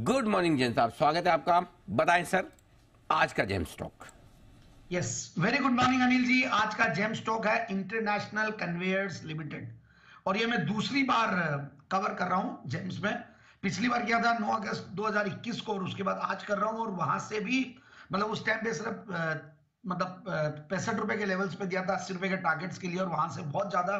Good morning James साहब, स्वागत है आपका। बताएं सर आज का gem stock. Yes, very good morning Anil ji. आज का जेम स्टॉक है इंटरनेशनल कन्वेयर्स लिमिटेड और ये मैं दूसरी बार कवर कर रहा हूं जेम्स में। पिछली बार किया था 9 अगस्त 2021 को और उसके बाद आज कर रहा हूं। और वहां से भी मतलब उस टाइम पे सिर्फ मतलब 65 रुपए के लेवल्स पे दिया था 80 रुपए के टारगेट्स के लिए और वहां से बहुत ज्यादा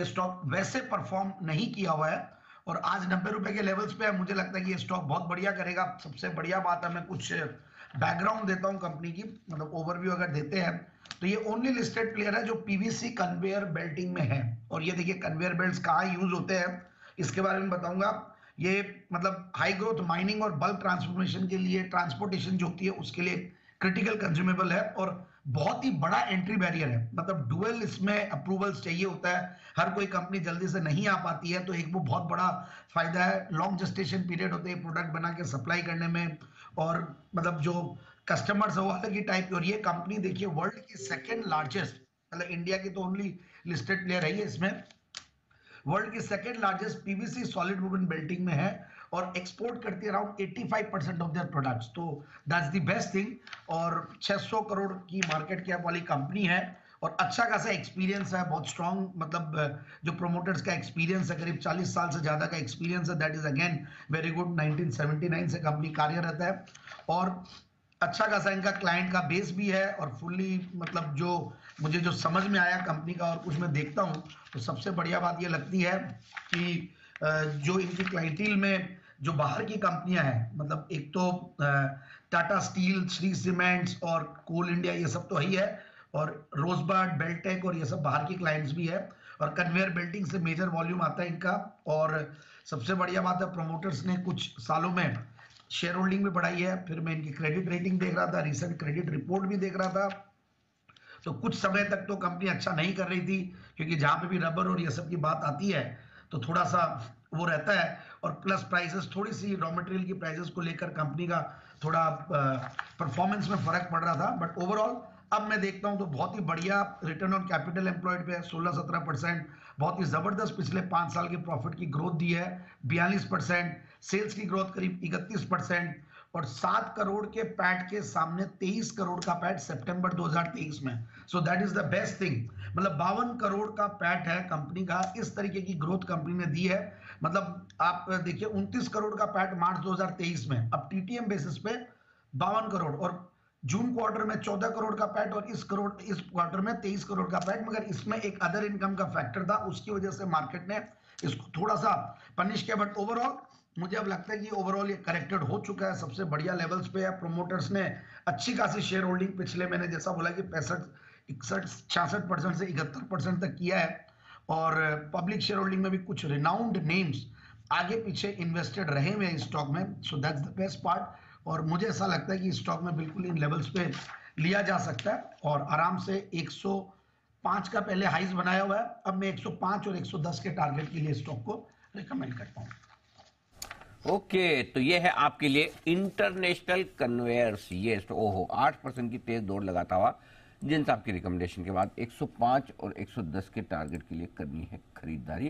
ये स्टॉक वैसे परफॉर्म नहीं किया हुआ है और आज 90 रुपए के लेवल्स पे है। मुझे लगता है कि ये स्टॉक बहुत बढ़िया करेगा। सबसे बढ़िया बात है, मैं कुछ बैकग्राउंड देता हूं कंपनी की, मतलब ओवरव्यू अगर देते हैं तो ये ओनली लिस्टेड प्लेयर है जो पीवीसी कन्वेयर बेल्टिंग में है। और ये देखिए कन्वेयर बेल्ट्स कहाँ यूज होते हैं इसके बारे में बताऊंगा। ये मतलब हाई ग्रोथ माइनिंग और बल्क ट्रांसफॉर्मेशन के लिए, ट्रांसपोर्टेशन जो होती है उसके लिए क्रिटिकल कंज्यूमेबल है और बहुत ही बड़ा एंट्री बैरियर है। मतलब डुअल इसमें अप्रूवल्स चाहिए होता है, हर कोई कंपनी जल्दी से नहीं आ पाती है, तो एक वो बहुत बड़ा फायदा है। लॉन्ग जस्टेशन पीरियड होते हैं प्रोडक्ट बना के सप्लाई करने में और मतलब जो कस्टमर्स है वो अलग ही टाइप की। और ये कंपनी देखिए वर्ल्ड की सेकेंड लार्जेस्ट, मतलब इंडिया की तो ओनली लिस्टेड प्लेयर है, इसमें वर्ल्ड की second largest PVC solid wooden belting में है और एक्सपोर्ट करती है अराउंड 85% ऑफ देयर प्रोडक्ट्स। तो दैट्स द बेस्ट थिंग। और 600 करोड़ की मार्केट कैप वाली कंपनी है और अच्छा खासा एक्सपीरियंस है, बहुत स्ट्रॉन्ग मतलब जो प्रोमोटर्स का एक्सपीरियंस है करीब 40 साल से ज़्यादा का एक्सपीरियंस है। That is again very good. 1979 से कंपनी कार्यरत है और अच्छा खासा इनका क्लाइंट का बेस भी है और फुल्ली मतलब जो मुझे जो समझ में आया कंपनी का और कुछ मैं देखता हूँ तो सबसे बढ़िया बात ये लगती है कि जो इनकी क्लाइंटील में जो बाहर की कंपनियां हैं, मतलब एक तो टाटा स्टील, श्री सीमेंट्स और कोल इंडिया ये सब तो ही है और रोजबर्ट बेल्टेक और ये सब बाहर की क्लाइंट्स भी है और कन्वेयर बेल्टिंग से मेजर वॉल्यूम आता है इनका। और सबसे बढ़िया बात है प्रोमोटर्स ने कुछ सालों में शेयर होल्डिंग भी बढ़ाई है। फिर मैं इनकी क्रेडिट रेटिंग देख रहा था, रिसेंट क्रेडिट रिपोर्ट भी देख रहा था तो कुछ समय तक तो कंपनी अच्छा नहीं कर रही थी क्योंकि जहाँ पे भी रबर और ये सब की बात आती है तो थोड़ा सा वो रहता है। और प्लस प्राइसेस, थोड़ी सी रॉ मटेरियल की प्राइसेस को लेकर कंपनी का थोड़ा परफॉर्मेंस में फर्क पड़ रहा था। बट ओवरऑल अब मैं देखता हूं तो बहुत ही बढ़िया रिटर्न ऑन कैपिटल एम्प्लॉयड पे 16-17%, बहुत ही ज़बरदस्त पिछले 5 साल के प्रॉफिट की ग्रोथ दी है 42%, सेल्स की ग्रोथ करीब 31% और 7 करोड़ के पैट के सामने 23 करोड़ का पैट सितंबर 2023 में। So that is the best thing. मतलब 52 करोड़ का पैट है कंपनी का, इस तरीके की ग्रोथ कंपनी ने दी है। मतलब आप देखिए 29 करोड़ का पैट मार्च 2023 में, अब टीटीएम बेसिस पे 52 करोड़ और जून क्वार्टर में 14 करोड़ का पैट और इस क्वार्टर में 23 करोड़ का पैट। मगर इसमें एक अदर इनकम का फैक्टर था, उसकी वजह से मार्केट ने इसको थोड़ा सा पनिश किया। बट ओवरऑल मुझे अब लगता है कि ओवरऑल ये करेक्टेड हो चुका है, सबसे बढ़िया लेवल्स पे है। प्रोमोटर्स ने अच्छी खासी शेयर होल्डिंग पिछले महीने जैसा बोला कि 65-66% से 71% तक किया है और पब्लिक शेयर होल्डिंग में भी कुछ रिनाउंड नेम्स आगे पीछे इन्वेस्टेड रहे हुए हैं इस स्टॉक में। So that's the best part. और मुझे ऐसा लगता है कि स्टॉक में बिल्कुल इन लेवल्स पे लिया जा सकता है और आराम से 105 का पहले हाइज बनाया हुआ है। अब मैं 105 और 110 के टारगेट के लिए स्टॉक को रिकमेंड करता हूँ। ओके, तो ये है आपके लिए इंटरनेशनल कन्वेयर्स। ये ओहो 8% की तेज दौड़ लगाता हुआ जिन साहब की रिकमेंडेशन के बाद 105 और 110 के टारगेट के लिए करनी है खरीदारी।